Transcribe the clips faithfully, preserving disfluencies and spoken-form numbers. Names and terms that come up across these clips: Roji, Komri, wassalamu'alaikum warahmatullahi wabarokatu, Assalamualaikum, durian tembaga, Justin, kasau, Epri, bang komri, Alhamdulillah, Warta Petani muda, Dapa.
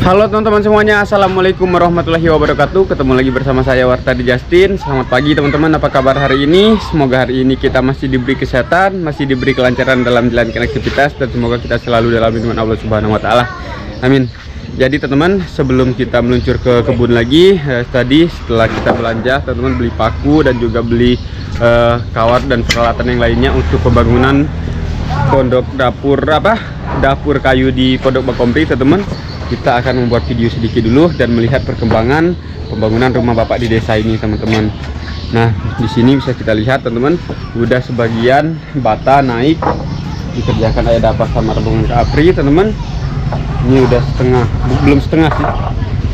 Halo teman-teman semuanya, assalamualaikum warahmatullahi wabarakatuh. Ketemu lagi bersama saya Warta di Justin. Selamat pagi teman-teman, apa kabar hari ini? Semoga hari ini kita masih diberi kesehatan, masih diberi kelancaran dalam menjalankan aktivitas, dan semoga kita selalu dalam lindungan Allah Subhanahu wa taala. Amin. Jadi teman-teman, sebelum kita meluncur ke kebun lagi, eh, tadi setelah kita belanja, teman-teman beli paku dan juga beli eh, kawat dan peralatan yang lainnya untuk pembangunan pondok dapur apa? Dapur kayu di Pondok Komri, teman-teman. Kita akan membuat video sedikit dulu dan melihat perkembangan pembangunan rumah bapak di desa ini, teman-teman. Nah, di sini bisa kita lihat, teman-teman, udah sebagian bata naik, dikerjakan oleh Dapa sama rombongan ke Epri, teman-teman. Ini udah setengah, belum setengah sih,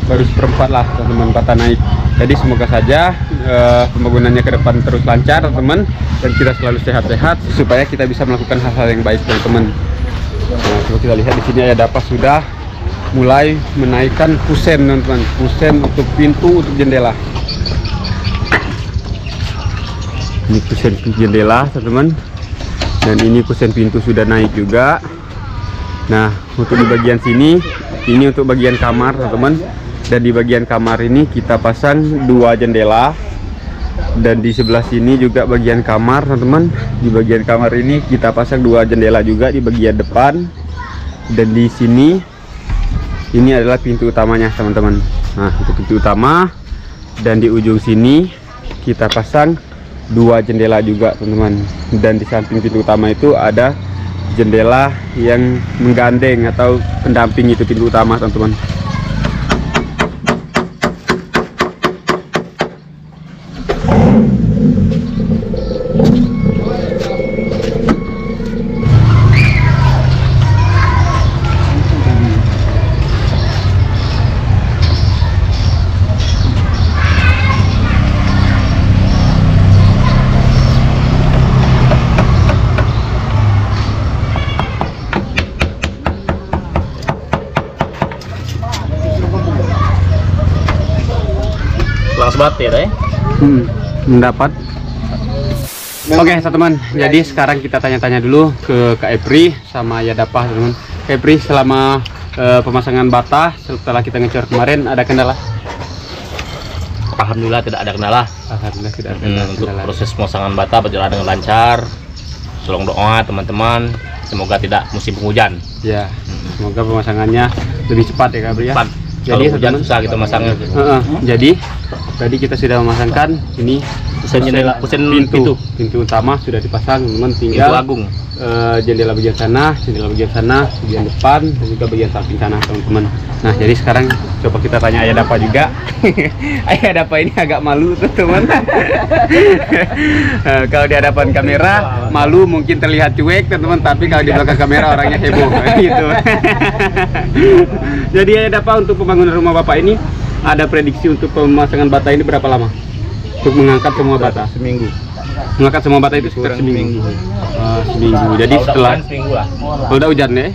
baru seperempat lah, teman-teman, bata naik. Jadi semoga saja uh, pembangunannya ke depan terus lancar, teman-teman, dan kita selalu sehat-sehat supaya kita bisa melakukan hal-hal yang baik, teman-teman. Nah, coba kita lihat di sini ada Dapa sudah mulai menaikkan kusen, teman-teman, kusen untuk pintu, untuk jendela. Ini kusen jendela, teman-teman, dan ini kusen pintu sudah naik juga. Nah, untuk di bagian sini, ini untuk bagian kamar, teman-teman, dan di bagian kamar ini kita pasang dua jendela, dan di sebelah sini juga bagian kamar, teman-teman. Di bagian kamar ini kita pasang dua jendela juga di bagian depan, dan di sini ini adalah pintu utamanya, teman-teman. Nah, itu pintu utama, dan di ujung sini kita pasang dua jendela juga, teman-teman. Dan di samping pintu utama itu ada jendela yang menggandeng atau pendamping, itu pintu utama, teman-teman. Batir, eh? hmm, mendapat. Oke, okay, teman. Jadi sekarang kita tanya-tanya dulu ke Kak Epri sama ya Dapa, teman. Kak Epri, selama uh, pemasangan bata setelah kita ngecor kemarin ada kendala? Alhamdulillah tidak ada kendala. Alhamdulillah tidak ada kendala. Hmm, untuk kendala. Proses pemasangan bata berjalan dengan lancar. Tolong doa teman-teman. Semoga tidak musim penghujan. Ya. Hmm. Semoga pemasangannya lebih cepat ya Kak Epri ya. Cepat. Jadi hujan susah kita masangnya. Uh, uh, jadi tadi kita sudah memasangkan ini kusen jendela, kusen pintu. pintu pintu utama sudah dipasang, teman. Tinggal agung uh, jendela bagian sana, jendela bagian sana, bagian depan, dan juga bagian samping sana, teman-teman. Nah, jadi sekarang coba kita tanya Ayah Dapa juga. Ayah Dapa ini agak malu tuh, teman. uh, kalau di hadapan kamera malu, mungkin terlihat cuek, teman-teman, tapi kalau di belakang kamera orangnya heboh gitu. Jadi Ayah Dapa, untuk pembangunan rumah Bapak ini ada prediksi untuk pemasangan bata ini berapa lama? Untuk mengangkat semua bata? Seminggu. Mengangkat semua bata itu sekitar seminggu. Uh, seminggu. Jadi setelah kalau udah hujan ya.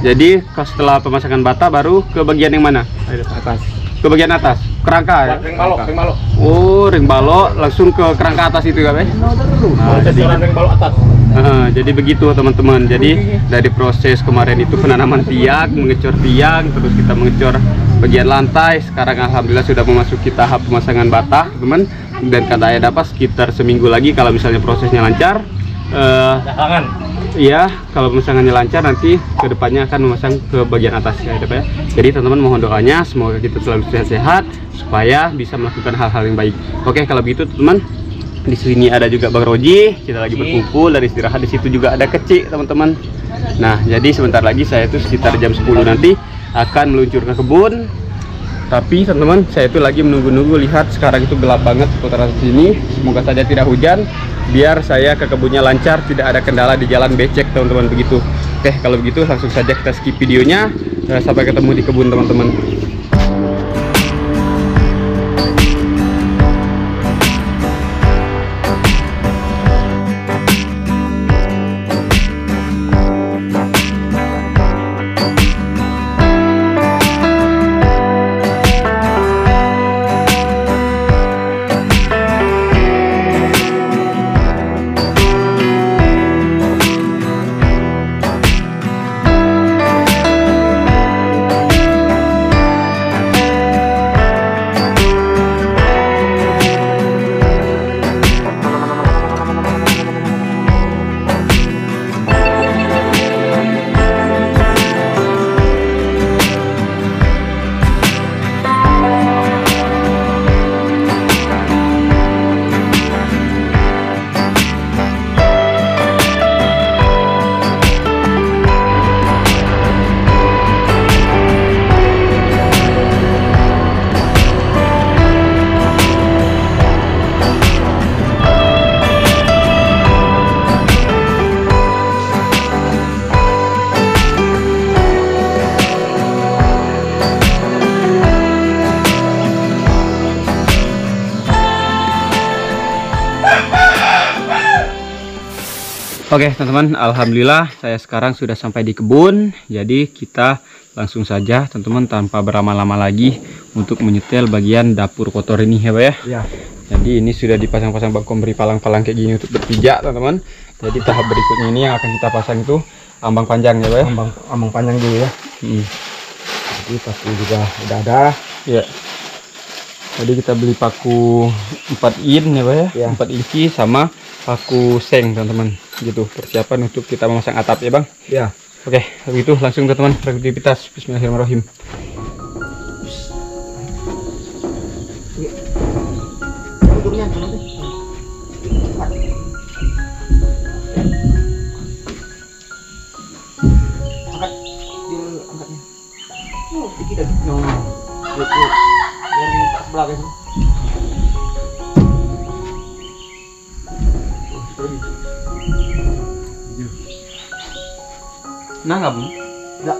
Jadi setelah pemasangan bata baru ke bagian yang mana? Atas. Ke bagian atas. Kerangka. Ring balok, ring balok. Oh, ring balok langsung ke kerangka atas itu kan ya? Nah, jadi ring balok atas. Uh, jadi begitu teman-teman. Jadi dari proses kemarin itu penanaman tiang, mengecor tiang, terus kita mengecor bagian lantai. Sekarang alhamdulillah sudah memasuki tahap pemasangan bata, teman. Dan kata Ayah Dapa sekitar seminggu lagi kalau misalnya prosesnya lancar. Uh, iya, kalau pemasangannya lancar nanti kedepannya akan memasang ke bagian atas ya, ya. Jadi teman-teman mohon doanya semoga kita selalu sehat-sehat supaya bisa melakukan hal-hal yang baik. Oke, kalau begitu teman. Di sini ada juga Bang Roji, kita lagi berkumpul dan istirahat. Di situ juga ada kecil, teman-teman. Nah, jadi sebentar lagi saya itu sekitar jam sepuluh nanti akan meluncur ke kebun. Tapi teman-teman, saya itu lagi menunggu-nunggu, lihat sekarang itu gelap banget putaran sini. Semoga saja tidak hujan, biar saya ke kebunnya lancar, tidak ada kendala di jalan becek, teman-teman, begitu. Oke, kalau begitu langsung saja kita skip videonya. Sampai ketemu di kebun, teman-teman. Oke teman-teman, alhamdulillah saya sekarang sudah sampai di kebun. Jadi kita langsung saja teman-teman tanpa berlama-lama lagi untuk menyetel bagian dapur kotor ini ya Pak ya. Ya. Jadi ini sudah dipasang-pasang Bang Komri palang-palang kayak gini untuk berpijak teman-teman. Jadi tahap berikutnya ini yang akan kita pasang itu ambang panjang ya Pak ya. Ambang, ambang panjang dulu ya. Hmm. Jadi paku juga udah ada. Ya. Jadi kita beli paku empat in ya Pak ya. Ya. empat inci sama paku seng teman-teman, gitu persiapan untuk kita memasang atap ya Bang ya. Oke, begitu langsung teman-teman aktivitas. Bismillahirrahmanirrahim. Nah, nggak bung? Nggak.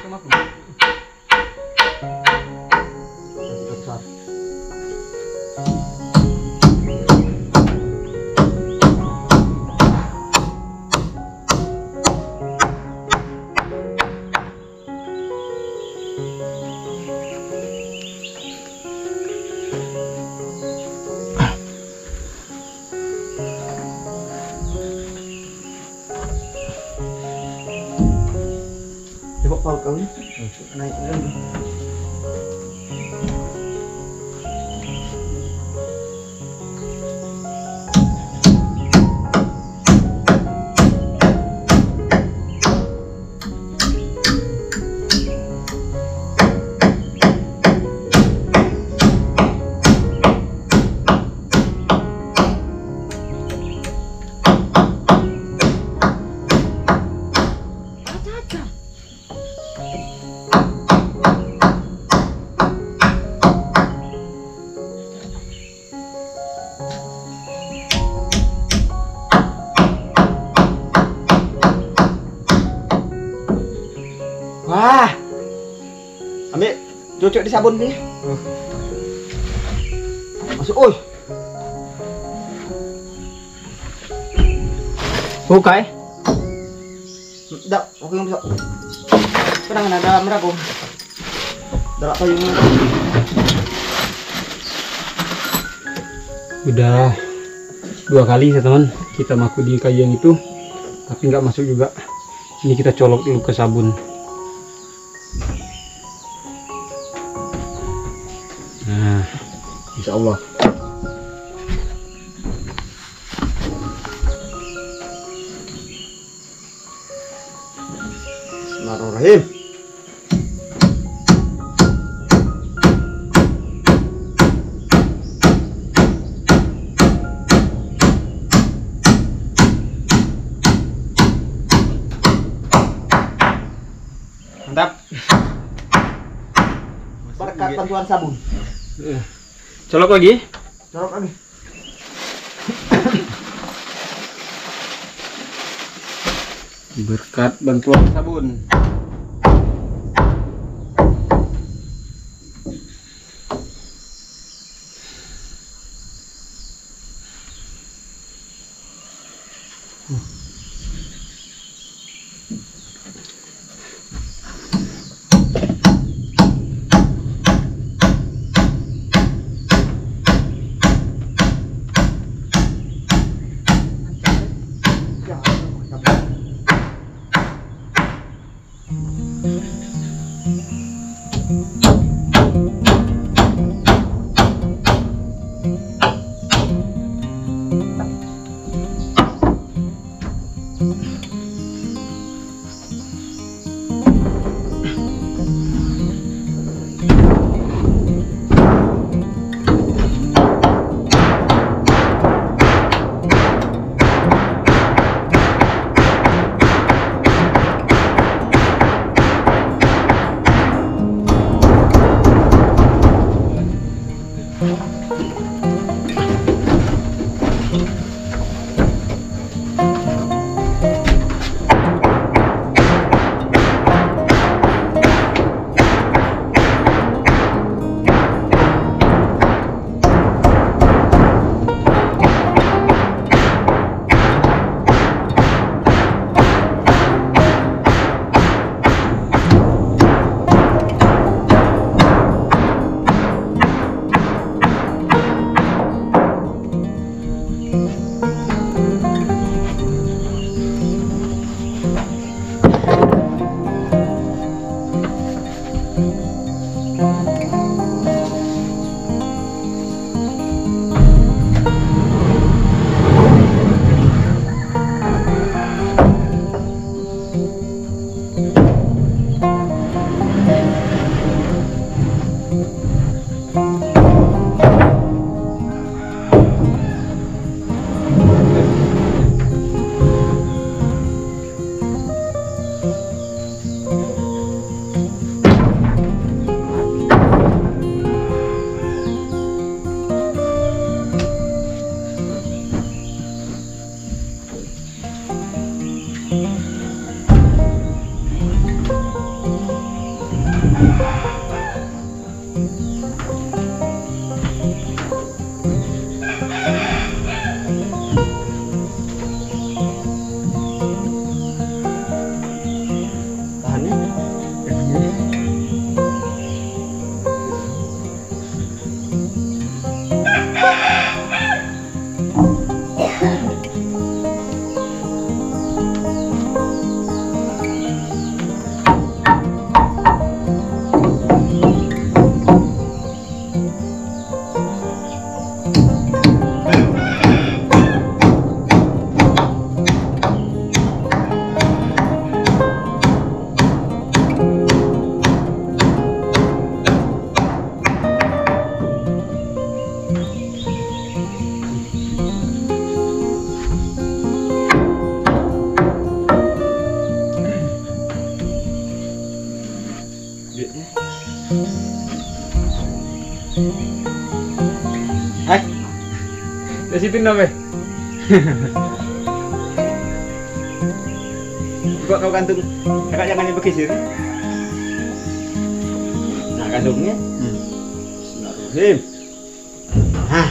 Sama bung. Besar. Kalau kali naik lagi. Wah, ambil cucuk di sabun nih. Uh. Masuk, oi. Buka, eh. Tidak, oke yang bisa. Sedang ada meragum. Dalam payungnya. Udah dua kali ya teman, kita maku di kayu yang itu, tapi nggak masuk juga. Ini kita colok dulu ke sabun. Nah, insya Allah. Bismillahirrahmanirrahim. Mantap. Berkat bantuan sabun. Colok lagi, colok lagi. Berkat bantuan sabun. Sitin dong, coba kau kantung. Kakak jangan nyebek sih. Nah, kantungnya. Hmm. Bismillahirrahmanirrahim. Hah.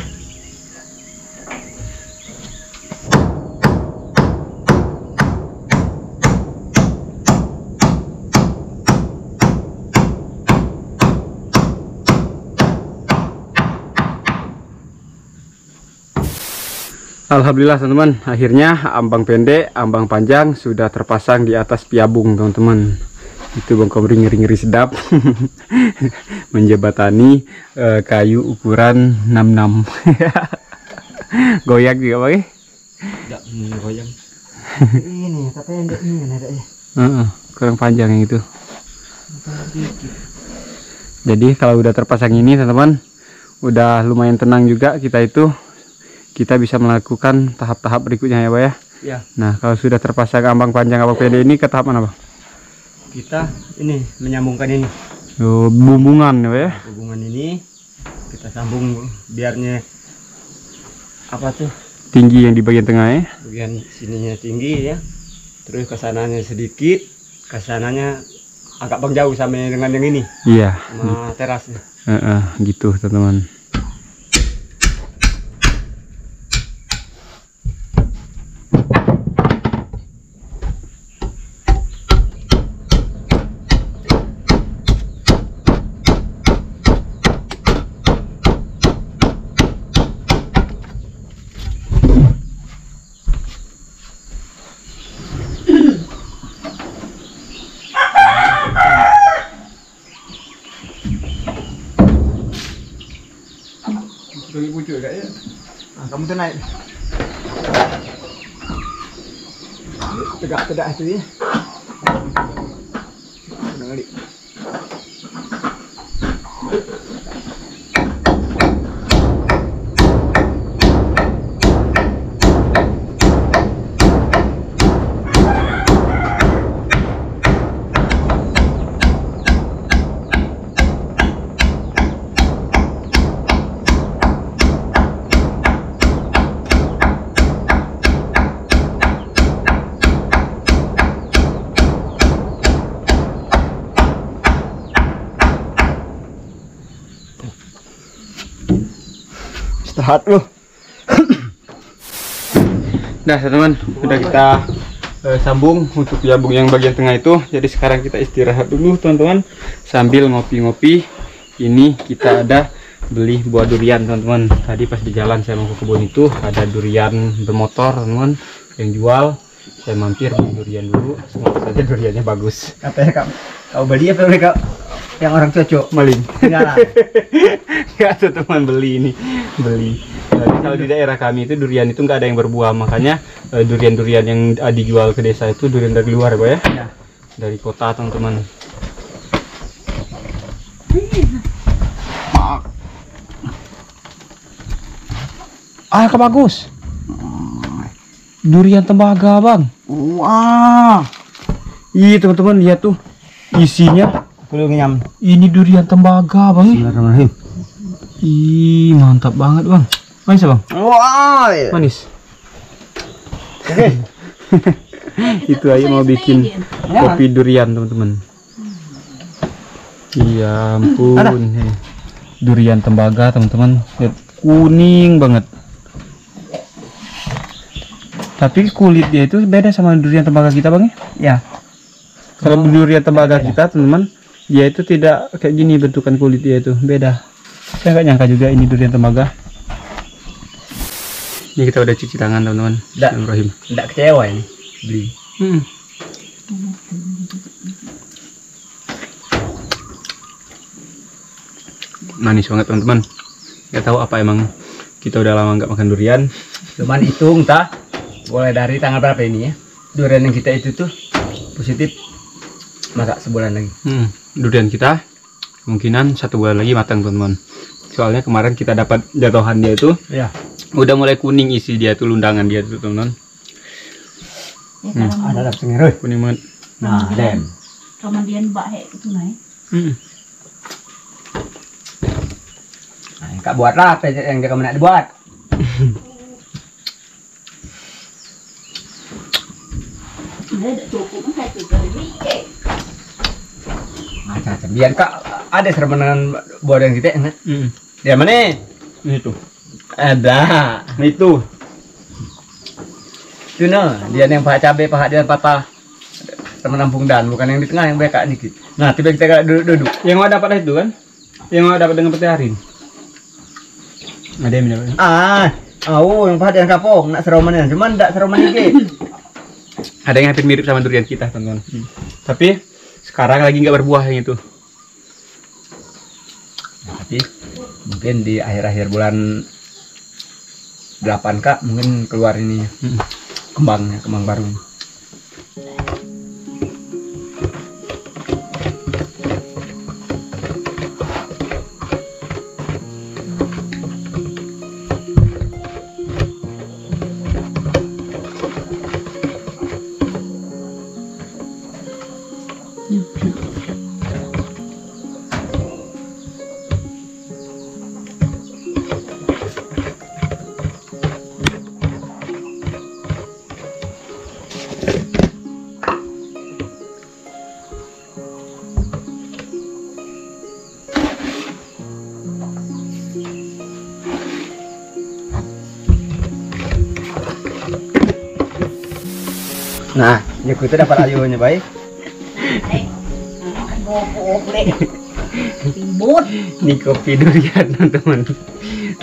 Alhamdulillah teman-teman, akhirnya ambang pendek, ambang panjang sudah terpasang di atas piabung teman-teman. Itu Bang Komri ngeri-ngeri sedap menjebatani uh, kayu ukuran enam puluh enam. Goyak juga Bang. Enggak goyang. Ini tapi pendek ini ada ya. Heeh, kurang panjang yang itu. Jadi kalau udah terpasang ini teman-teman, udah lumayan tenang juga kita itu. Kita bisa melakukan tahap-tahap berikutnya ya Pak ya? Ya. Nah kalau sudah terpasang ambang panjang ambang pendek ini ke tahap mana Pak? Kita ini menyambungkan ini. Oh, bumbungan ya Pak ya? Hubungan ini kita sambung biarnya apa tuh? Tinggi yang di bagian tengah ya? Bagian sininya tinggi ya. Terus kesananya sedikit, kesananya agak bang jauh sama dengan yang ini. Iya. Sama terasnya. Uh, uh, gitu teman-teman. Naik tegak-tegak itu ya. Sehat loh. Nah teman-teman, udah kita uh, sambung untuk jambung yang bagian tengah itu. Jadi sekarang kita istirahat dulu teman-teman, sambil ngopi-ngopi. Ini kita ada beli buah durian teman-teman. Tadi pas di jalan saya mau ke kebun itu ada durian bermotor teman-teman yang jual. Saya mampir beli durian dulu. Semoga saja duriannya bagus. Apa ya kak? Kau beli apa ya kak? yang orang cocok maling. Enggak ada teman beli ini, beli. Jadi kalau di daerah kami itu durian itu nggak ada yang berbuah, makanya durian-durian yang dijual ke desa itu durian dari luar, Pak ya? Ya. Dari kota, teman-teman. Ah, kebagus. Durian tembaga, Bang. Wah. Iya, teman-teman, lihat tuh isinya. Ini durian tembaga, Bang. Bismillahirrahmanirrahim. Ih, mantap banget, Bang. Manis, Bang. Wah, iya. Manis. Oke. Itu aja mau bikin kopi durian, teman-teman. Ya ampun. Durian tembaga, teman-teman. Lihat, kuning banget. Tapi kulit dia itu beda sama durian tembaga kita, Bang. Ya. Kalau durian tembaga kita, teman-teman, dia itu tidak kayak gini bentukan kulit dia itu, beda. Saya nggak nyangka juga ini durian tembaga. Ini kita udah cuci tangan, teman-teman. Nggak kecewa ini beli. Hmm. Manis banget, teman-teman. Nggak tahu apa emang kita udah lama nggak makan durian. Cuman hitung tak boleh dari tanggal berapa ini ya, durian yang kita itu tuh positif maka sebulan lagi. Hmm. Durian kita kemungkinan satu bulan lagi matang, teman-teman. Soalnya kemarin kita dapat jatuhan dia itu, ya. Udah mulai kuning isi dia tuh, lundangan dia tuh, teman-teman. Ya, hmm. Ada sengeroy kuning banget. Nah, lem. Kemudian bak hek itu naik. Hmm. Nah, enggak buatlah apa yang kamu nak dibuat. Ada cukup kan satu kali. Macam-macam. Biar kak ada serbanan buah yang kita enak. Hmm. Dia mana? Itu. Ada. Itu. Itu no. Dia yang paha cabai, paha dia patah. Teman nampung dan bukan yang di tengah yang banyak dikit. Nah, tiba kita duduk-duduk. Yang mau dapat itu kan? Yang mau dapat dengan petiharin. Ada yang dapat. Ah, oh yang paha yang kapok, nak seromanan. Cuman ndak seroman dikit. Ada yang hampir mirip sama durian kita, teman-teman. Hmm. Tapi sekarang lagi nggak berbuah yang itu. Nah, tapi mungkin di akhir-akhir bulan delapan kak mungkin keluar ini hmm. kembangnya, kembang baru. Nah, ya kita dapat ayunya baik. Ribut. Ini kopi durian, teman-teman.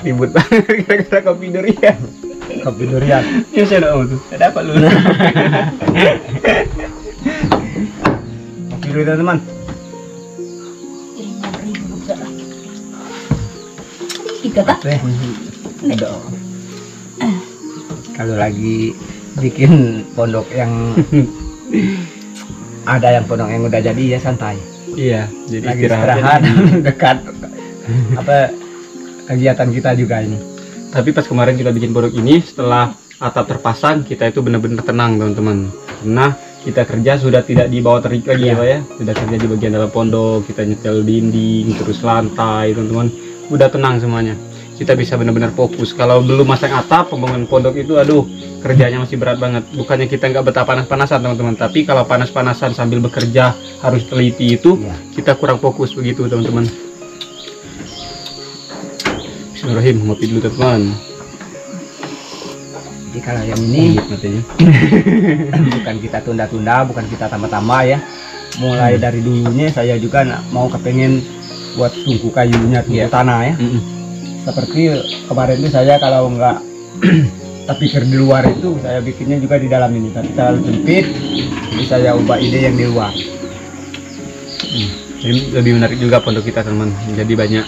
Ribut banget gara-gara kopi durian. Kopi durian. Ya saya tahu tuh. Ada apa lu? Kopi durian, teman. Ribut-ribut lah. Kita tak? Ada. Kalau lagi bikin pondok yang ada yang pondok yang udah jadi ya santai. Iya, jadi lagi istirahat dekat apa kegiatan kita juga ini. Tapi pas kemarin kita bikin pondok ini, setelah atap terpasang, kita itu benar-benar tenang, teman-teman. Nah, kita kerja sudah tidak di bawah terik lagi, iya. Ya, Pak ya. Sudah kerja di bagian dalam pondok, kita nyetel dinding, terus lantai, teman-teman. Udah tenang semuanya. Kita bisa benar-benar fokus. Kalau belum masang atap, pembangunan pondok itu aduh kerjanya masih berat banget. Bukannya kita nggak betah panas-panasan, teman-teman, tapi kalau panas-panasan sambil bekerja harus teliti itu ya. Kita kurang fokus begitu, teman-teman. Bismillahirrahmanirrahim, ngopi dulu, teman-teman. Jadi kalau yang ini bukan kita tunda-tunda, bukan kita tambah-tambah ya. Mulai hmm. dari dulunya saya juga mau kepengen buat tungku kayunya, tungku ya. Tanah ya. Mm -mm. Seperti kemarin itu saya kalau nggak terpikir di luar itu saya bikinnya juga di dalam ini, tapi terlalu sempit, jadi saya ubah ide yang di luar. Hmm. Jadi lebih menarik juga pondok kita, teman. Jadi banyak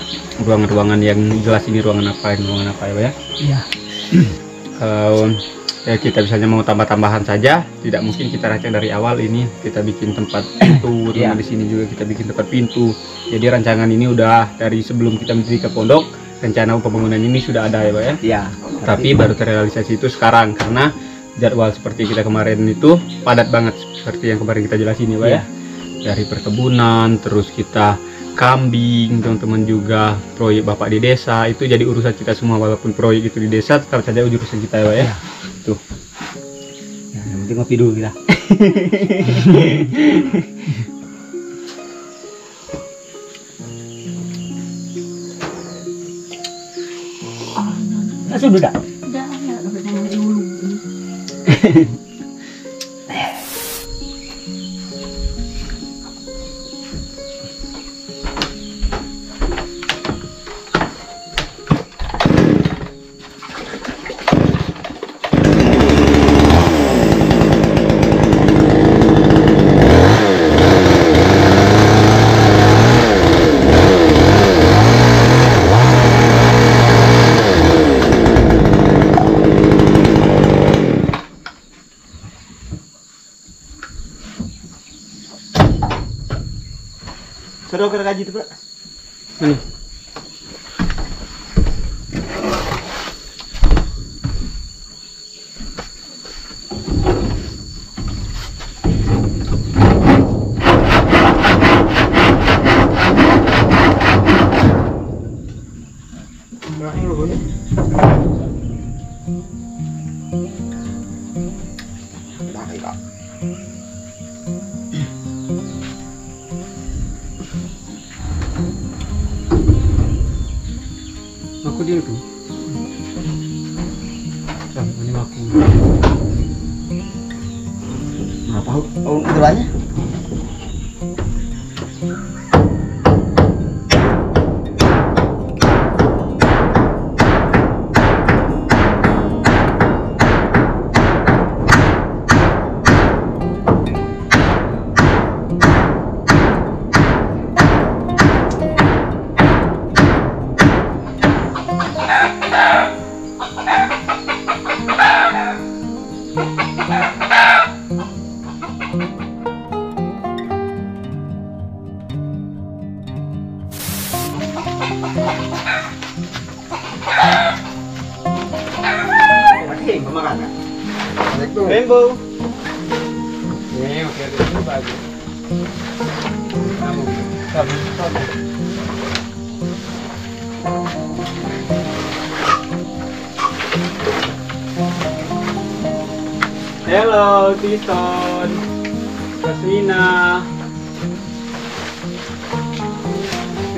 ruangan-ruangan yang jelas ini ruangan apa, ini ruangan apa ya. Iya. Uh, ya kita misalnya mau tambah-tambahan saja, tidak mungkin kita rancang dari awal ini kita bikin tempat pintu, yeah. Di sini juga kita bikin tempat pintu. Jadi rancangan ini udah dari sebelum kita menuju ke pondok, rencana pembangunan ini sudah ada ya, Pak ya. Yeah. Tapi baru terrealisasi itu sekarang karena jadwal seperti kita kemarin itu padat banget seperti yang kemarin kita jelasin ya, Pak yeah. Ya. Dari perkebunan, terus kita kambing, teman-teman juga proyek bapak di desa itu jadi urusan kita semua, walaupun proyek itu di desa tetap saja urusan kita ya, ya. Ya. Tuh. Ya, yang penting ngopi dulu kita. Nah, sudah dah. Sudah, ya, udah tengok dulu. Gaji itu, Pak. Ini. Hello, Tison, Kasmina,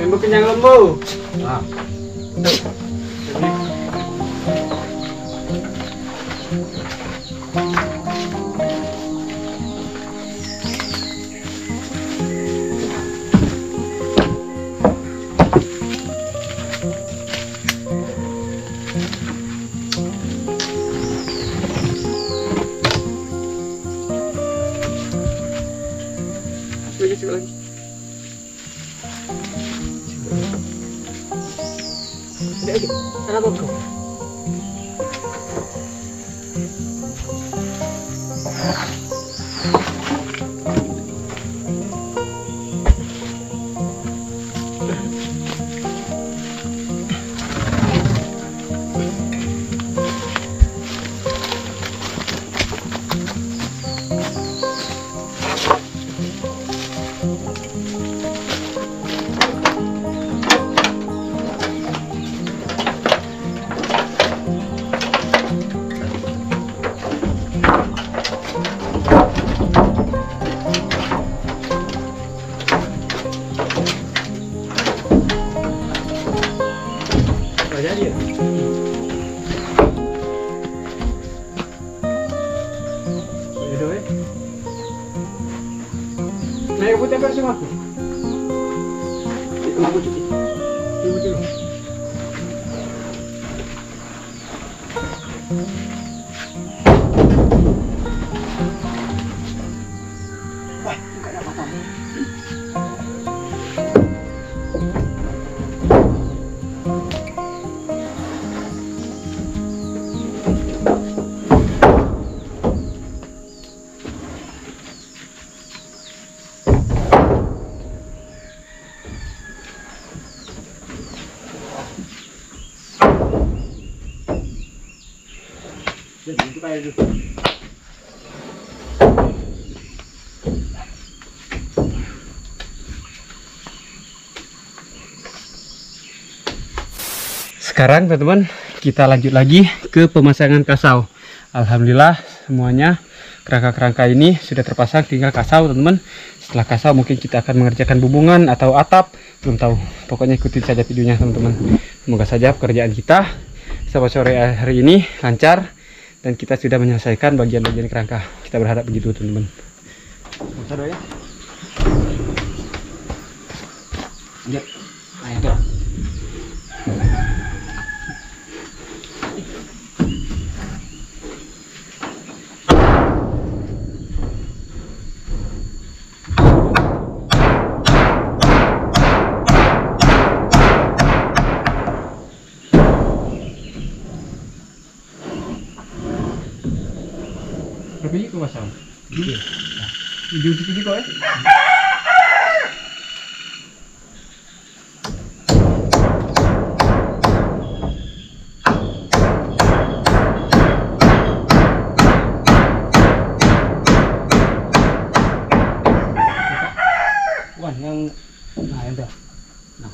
Lembu kenyang lembu. Nah. Bentuk aja dulu. Sekarang teman-teman kita lanjut lagi ke pemasangan kasau. Alhamdulillah semuanya kerangka-kerangka ini sudah terpasang, tinggal kasau teman-teman. Setelah kasau mungkin kita akan mengerjakan bubungan atau atap, belum tahu. Pokoknya ikuti saja videonya teman-teman. Semoga saja pekerjaan kita sampai sore hari ini lancar dan kita sudah menyelesaikan bagian-bagian kerangka. Kita berharap begitu teman-teman. Lihat, nah, biji kok pasang. Biji. Biji biji kok ya. Wah, yang nah yang dah. Nah.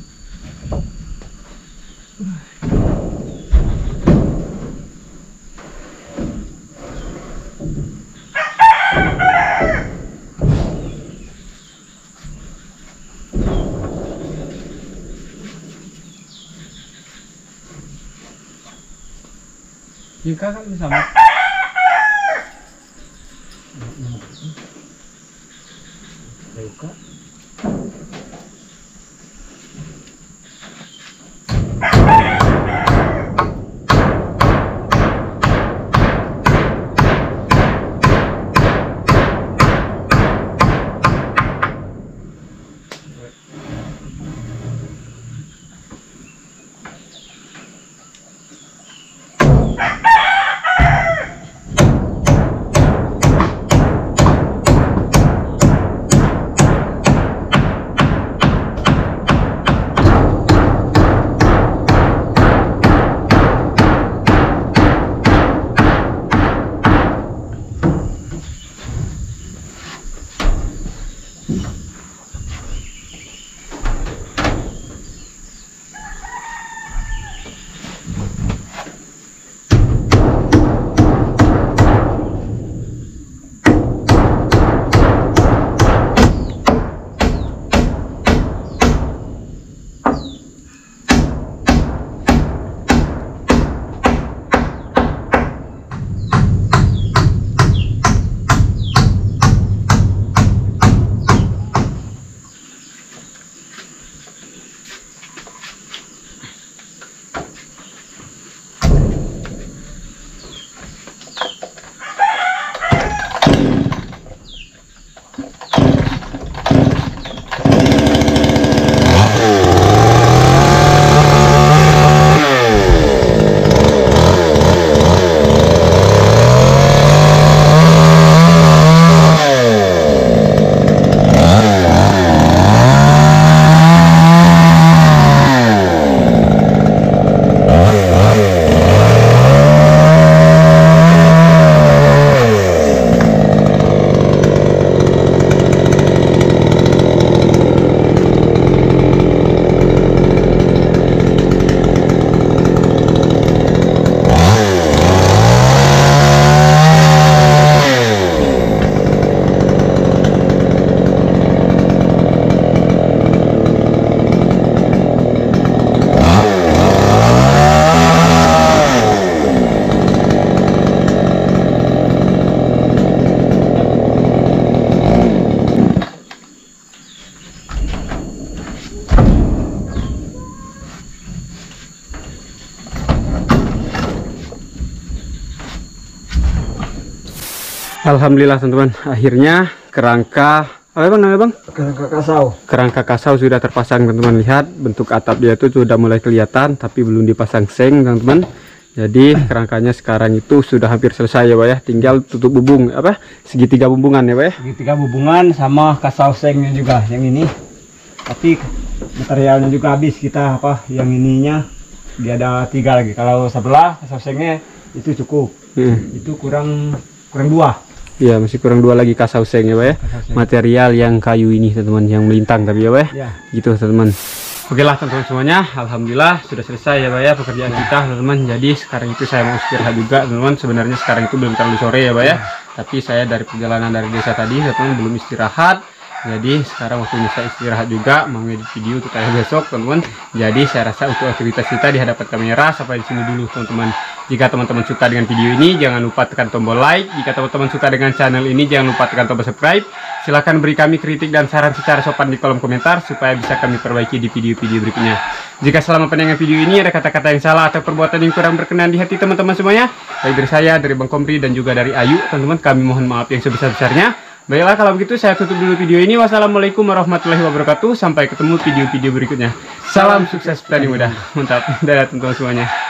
Jika kan bisa sama. Buka. Alhamdulillah teman-teman, akhirnya kerangka apa bang namanya bang? Kerangka kasau. Kerangka kasau sudah terpasang teman-teman, lihat bentuk atap dia itu sudah mulai kelihatan tapi belum dipasang seng teman-teman. Jadi kerangkanya sekarang itu sudah hampir selesai ya pak ya, tinggal tutup bubung apa segitiga bubungan ya pak ya. Segitiga bubungan sama kasau sengnya juga yang ini, tapi materialnya juga habis kita apa yang ininya dia ada tiga lagi. Kalau sebelah kasau sengnya itu cukup. hmm. itu kurang kurang dua. Ya, masih kurang dua lagi kasau seng ya, Pak ya. Material yang kayu ini, teman-teman, yang melintang tapi ya, Pak ya. Gitu, teman-teman. Oke lah, teman-teman semuanya. Alhamdulillah sudah selesai ya, Pak ya, pekerjaan kita, teman-teman. Jadi sekarang itu saya mau istirahat juga, teman-teman. Sebenarnya sekarang itu belum terlalu sore ya, Pak ya. ya. Tapi saya dari perjalanan dari desa tadi, teman-teman, belum istirahat. Jadi sekarang waktunya saya istirahat juga, mau edit video untuk saya besok, teman-teman. Jadi saya rasa untuk aktivitas kita di hadapan kamera sampai di sini dulu, teman-teman. Jika teman-teman suka dengan video ini, jangan lupa tekan tombol like. Jika teman-teman suka dengan channel ini, jangan lupa tekan tombol subscribe. Silahkan beri kami kritik dan saran secara sopan di kolom komentar supaya bisa kami perbaiki di video-video berikutnya. Jika selama pendengar video ini ada kata-kata yang salah atau perbuatan yang kurang berkenan di hati teman-teman semuanya, baik dari saya, dari Bang Komri, dan juga dari Ayu, teman-teman, kami mohon maaf yang sebesar-besarnya. Baiklah, kalau begitu saya tutup dulu video ini. Wassalamualaikum warahmatullahi wabarakatuh. Sampai ketemu video-video berikutnya. Salam sukses petani muda. Mantap. Dadah teman-teman semuanya.